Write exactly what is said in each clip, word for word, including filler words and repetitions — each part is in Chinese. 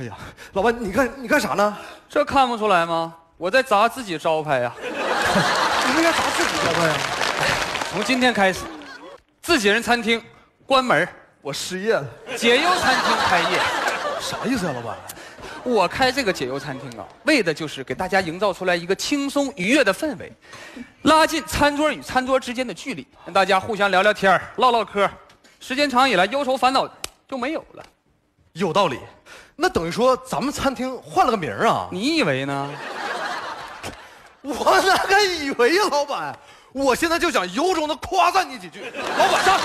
哎呀，老板，你看你干啥呢？这看不出来吗？我在砸自己招牌呀、啊。你为啥砸自己招牌呀、啊？从今天开始，自己人餐厅关门，我失业了。解忧餐厅开业，啥意思啊，老板？ 我开这个解忧餐厅啊，为的就是给大家营造出来一个轻松愉悦的氛围，拉近餐桌与餐桌之间的距离，让大家互相聊聊天唠唠嗑，时间长以来，忧愁烦恼就没有了。有道理，那等于说咱们餐厅换了个名啊？你以为呢？我哪敢以为呀，老板！我现在就想由衷的夸赞你几句。老板，上，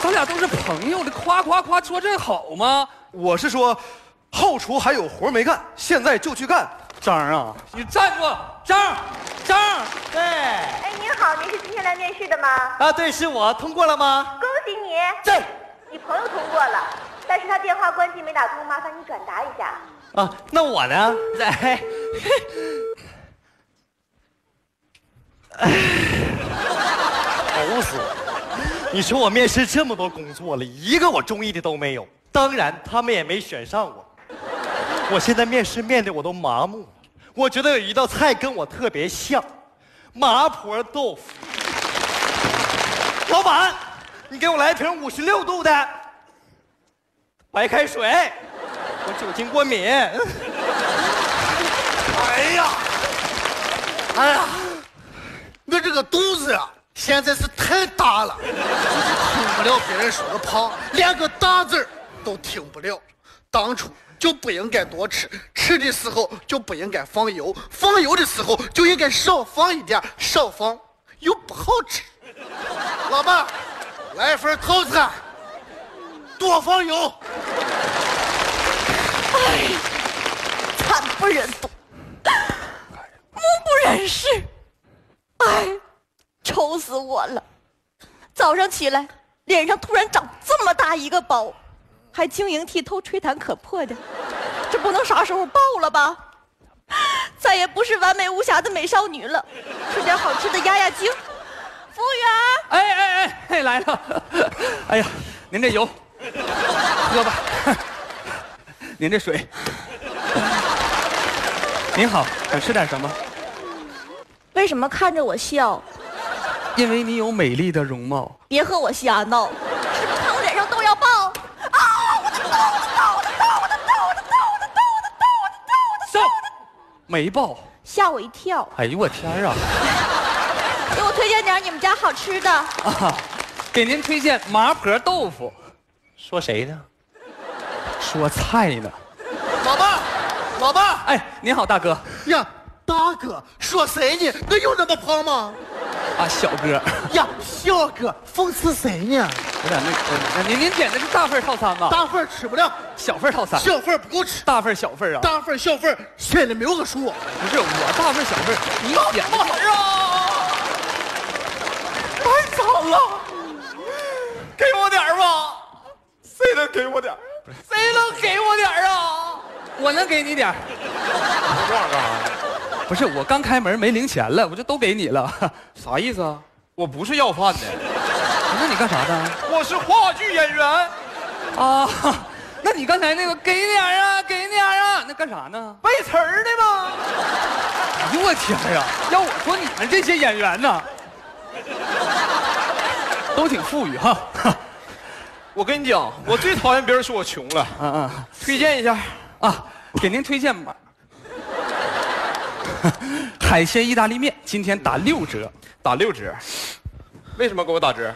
咱俩都是朋友，这夸夸夸说这好吗？我是说。 后厨还有活没干，现在就去干。张啊，你站住！张，张，对。哎，您好，您是今天来面试的吗？啊，对，是我。通过了吗？恭喜你。对。你朋友通过了，但是他电话关机没打通，麻烦你转达一下。啊，那我呢？哎，哎，愁死我！你说我面试这么多工作了，一个我中意的都没有，当然他们也没选上我。 我现在面试面的我都麻木，我觉得有一道菜跟我特别像，麻婆豆腐。老板，你给我来瓶五十六度的白开水，我酒精过敏。哎呀，哎呀，那这个肚子啊，现在是太大了，就是听不了别人说的胖，连个大字儿都听不了。当初。 就不应该多吃，吃的时候就不应该放油，放油的时候就应该少放一点，少放又不好吃。老板，来一份套餐，多放油。哎，惨不忍睹，目不忍视，哎，愁死我了。早上起来，脸上突然长这么大一个包。 还晶莹剔透、吹弹可破的，这不能啥时候爆了吧？再也不是完美无瑕的美少女了，吃点好吃的压压惊。服务员，哎哎哎哎，来了！哎呀，您这油，喝吧。您这水，您好，想吃点什么？为什么看着我笑？因为你有美丽的容貌。别和我瞎闹，是不是看我脸上都要爆？ 没爆，吓我一跳！哎呦我天啊！给我推荐点你们家好吃的啊！给您推荐麻婆豆腐。说谁呢？说菜呢。老爸，老爸，哎，您好，大哥。呀，大哥，说谁呢？那有那么胖吗？啊，小哥。呀，小哥，讽刺谁呢？我俩那……您您点的是大份套餐吧？大份吃不了。 小份套餐，小份不够吃，大份小份啊，大份小份心里没有个数。不是我大份小份，你点什么玩意儿啊？太惨了，给我点吧，谁能给我点？谁能给我点啊？我能给你点。你这样干啥？不是我刚开门没零钱了，我就都给你了，啥意思啊？我不是要饭的，那你干啥的？我是话剧演员。啊。 那你刚才那个给点啊，给点啊，那干啥呢？背词儿的吗？哎呦我天呀！要我说你们这些演员呢，都挺富裕哈。我跟你讲，我最讨厌别人说我穷了。嗯嗯，推荐一下啊，给您推荐吧。海鲜意大利面今天打六折，打六折。为什么给我打折？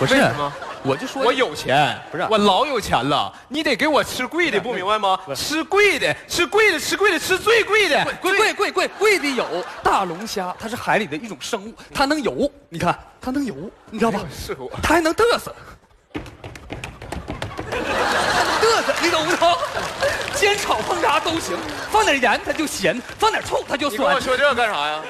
不是。为什么？ 我就说我有钱，不是我老有钱了，你得给我吃贵的，不明白吗？吃贵的，吃贵的，吃贵的，吃最贵的，贵贵贵贵贵的有大龙虾，它是海里的一种生物，它能游，你看它能游，你知道吧？是我，它还能嘚瑟，嘚瑟，你懂不懂？煎炒烹炸都行，放点盐它就咸，放点醋它就酸。你跟我说这干啥呀？